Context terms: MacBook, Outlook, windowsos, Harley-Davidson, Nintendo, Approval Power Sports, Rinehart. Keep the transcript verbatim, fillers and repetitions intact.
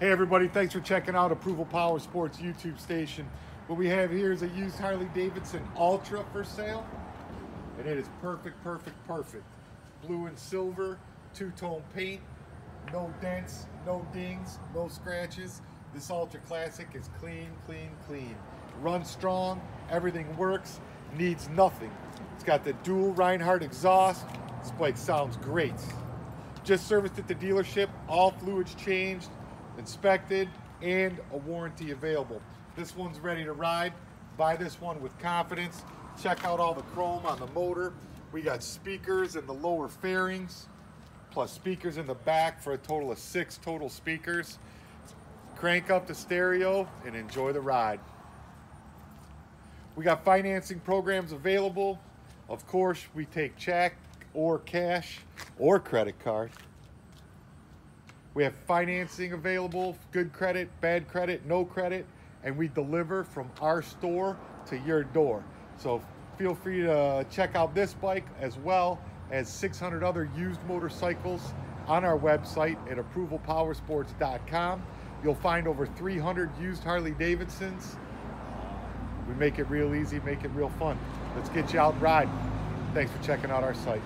Hey everybody, thanks for checking out Approval Power Sports YouTube station. What we have here is a used Harley-Davidson Ultra for sale, and it is perfect, perfect, perfect. Blue and silver, two-tone paint, no dents, no dings, no scratches. This Ultra Classic is clean, clean, clean. Runs strong, everything works, needs nothing. It's got the dual Rinehart exhaust. This bike sounds great. Just serviced at the dealership, all fluids changed, inspected, and a warranty available. This one's ready to ride. Buy this one with confidence. Check out all the chrome on the motor. We got speakers in the lower fairings, plus speakers in the back for a total of six total speakers. Crank up the stereo and enjoy the ride. We got financing programs available. Of course, we take check or cash or credit card. We have financing available, good credit, bad credit, no credit, and we deliver from our store to your door. So feel free to check out this bike as well as six hundred other used motorcycles on our website at approval power sports dot com. You'll find over three hundred used Harley-Davidsons. We make it real easy, make it real fun. Let's get you out and ride. Thanks for checking out our site.